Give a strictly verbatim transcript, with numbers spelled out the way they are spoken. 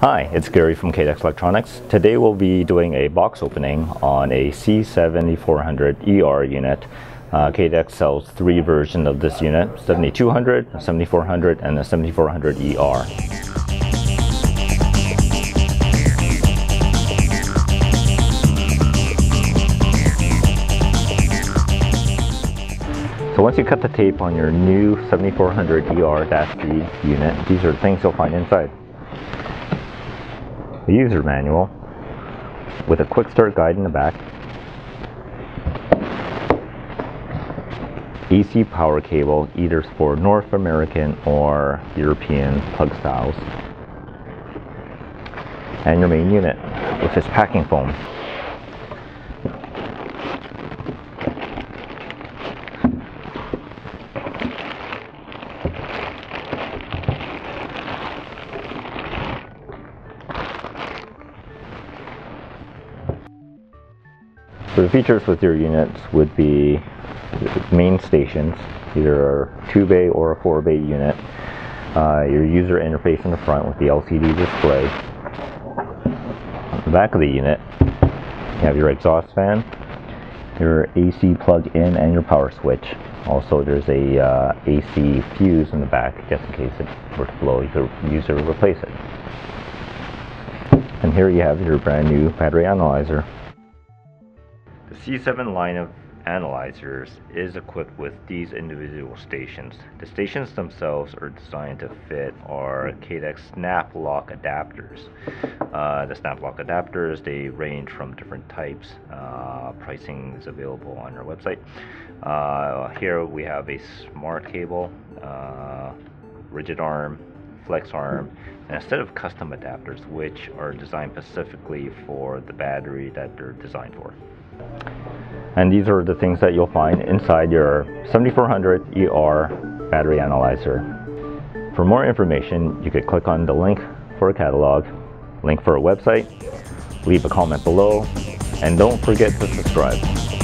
Hi, it's Gary from Cadex Electronics. Today we'll be doing a box opening on a C seventy-four hundred E R unit. Uh, Cadex sells three versions of this unit, seventy-two hundred, seventy-four hundred, and the seventy-four hundred E R. So once you cut the tape on your new seventy-four hundred E R three unit, these are the things you'll find inside. The user manual with a quick start guide in the back, A C power cable, either for North American or European plug styles, and your main unit with its packing foam. So the features with your units would be main stations, either a two bay or a four bay unit, uh, your user interface in the front with the L C D display. On the back of the unit, you have your exhaust fan, your A C plug-in, and your power switch. Also, there's a uh, A C fuse in the back, just in case it were to blow, you could use it to replace it. And here you have your brand new battery analyzer. The C seven line of analyzers is equipped with these individual stations. The stations themselves are designed to fit our Cadex snap lock adapters. Uh, the snap lock adapters, they range from different types. Uh, pricing is available on our website. Uh, here we have a smart cable, uh, rigid arm, flex arm, and a set of custom adapters which are designed specifically for the battery that they're designed for. And these are the things that you'll find inside your seventy-four hundred E R battery analyzer. For more information, you could click on the link for a catalog, link for a website, leave a comment below, and don't forget to subscribe.